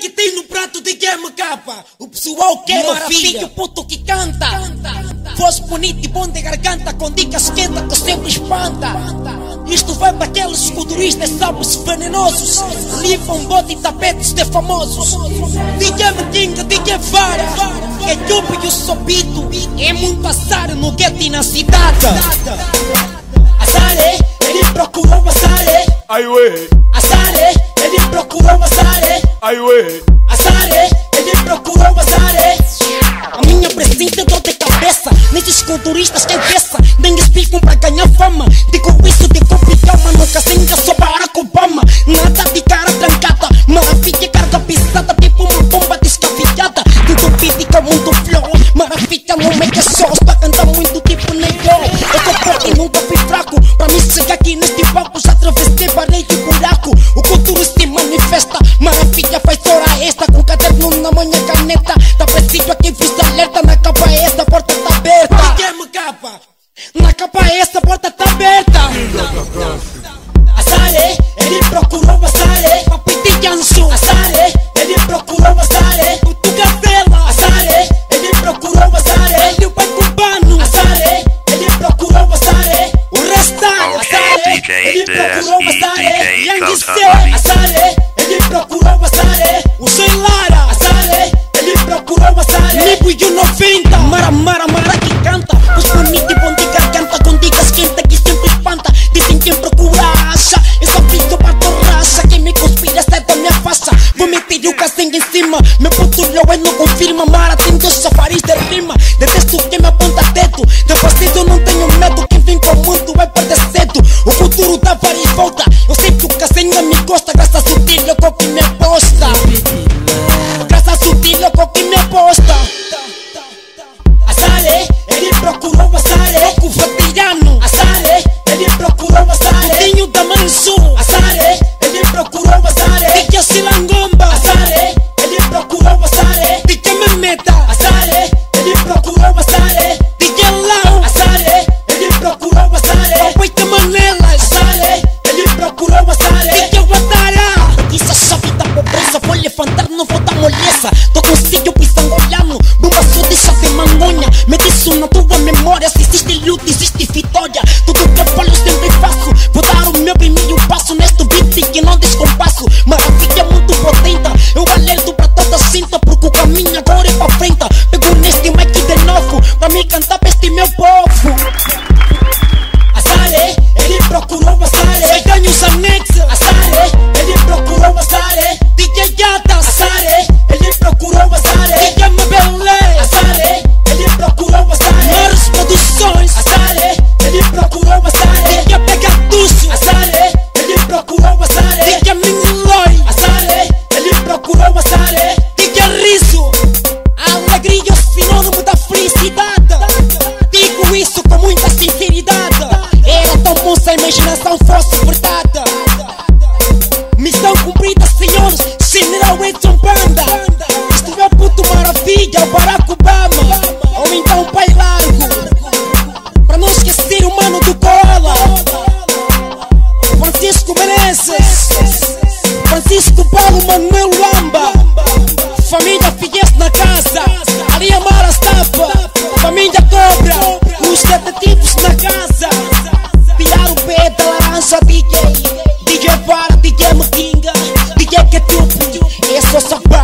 que tem no prato de queima, capa. O pessoal quer o filho puto que canta. Voz bonita e bom de garganta, com dicas quenta que sempre espanta. Isto vai para aqueles escuduristas, sabos venenosos, livram bode e tapetes de famosos. DJ Metinga, DJ Vara, é Jupe e o Sobito. É muito azar no gueto e na cidade. Azar é, ele procurou azar é. Azar é, ele procurou azar é. Azar é, ele procurou azar é. A minha presença é dor de cabeça, nem escuduristas que peça, nem explicam pra ganhar fama. Digo isso de confiança, nunca sem que sou Barack Obama. Nada de cara trancada, Maravilha carga pisada, tipo uma bomba descafiada. Tudo física, muito flow, Maravilha não me que só pra cantar muito tipo negão. Eu tô forte, nunca fui fraco, pra mim chegar aqui neste palco já atravessei parede e buraco. O futuro se manifesta, Maravilha faz hora extra, com caderno na mão e caneta. Tá preciso aqui, vista alerta, na capa essa porta tá aberta. Na capa essa porta tá aberta. Azar é, ele procurou azar é. Papiti Jansu, azar é, ele procurou azar é. Tutu Gabela, azar é, ele procurou azar é. Ele vai cubano, azar é, ele procurou azar é. O Rastar, azar é, ele procurou azar é. Yanguissé, azar é, ele procurou azar é. O Soilara, azar é, ele procurou azar é. Nibu e o 90, mara mara mara que canta. Os bonitos e bom de garganta, com dicas quenta que sempre espanta. Dizem quem procura acha, eu só fico parto racha. Quem me conspira sai da minha faixa, vou meter o casinho em cima. Meu ponto leal não confirma, Mara tem dois safaris de rima. Detesto quem me aponta dedo, de vocês eu não tenho medo. Quem vem com o mundo vai perder cedo. O futuro dá várias voltas, eu sei que o casinho me gosta. Graças ao sutil eu confio em minha aposta. Graças ao sutil eu confio em minha aposta. Azar é, ele procurou azar é. O veterano, azar é, ele procurou azar é. Tinho da Mansu, azar é, ele procurou azar é. Tica Silangomba, azar é, ele procurou azar é. Tica Memeta, azar é, ele procurou azar é. Tica Lau, azar é, ele procurou azar é. Papaita Manelas, azar é, ele procurou azar é. Tica Guatara, essa chave da pobreza vou levantar, não vou dar moleza. Tô com sítio pisangolano, bomba só deixa de mangonha. Me disso na tua memória, se existe luta, existe vitória. Tudo que eu falo sempre faço, vou dar o meu primeiro passo neste beat que não descompasso. Maravilha muito potente, eu alerto pra toda cinta, porque o caminho agora é pra frente. Pego neste mic de novo, pra me cantar pra este meu povo. Azar é, ele procurou azar é. Ganho os anexos, azar é, ele procurou azar é. DJ Yatas, azar é, ele procurou azar é. DJ Mabelé, azar é, ele procurou azar é. Maros Produções, azar é, ele procurou azar é. DJ Pegatusso, azar é, ele procurou azar é. DJ Miniloi, azar é, ele procurou azar é. DJ Riso, alegria sinônimo da felicidade. Digo isso com muita sinceridade, era tão bom se a imaginação fosse verdade. Missão cumprida, senhores, General Edson Banda. Isto é puto Maravilha, o Barack Obama, ou então Pai Largo, pra não esquecer o mano do Cola, Francisco Menezes, Francisco Paulo Manuel Lamba. Família Figueiredo na casa, Aria Mara Stapa, família Cobra, os detetives na casa. Tirar o pé da laranja, DJ Vara, DJ Metinga, DJ Ketchup, é só sapato.